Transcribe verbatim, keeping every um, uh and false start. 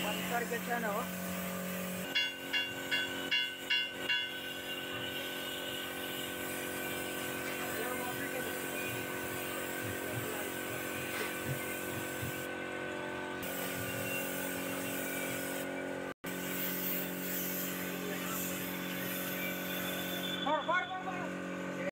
What is our channel?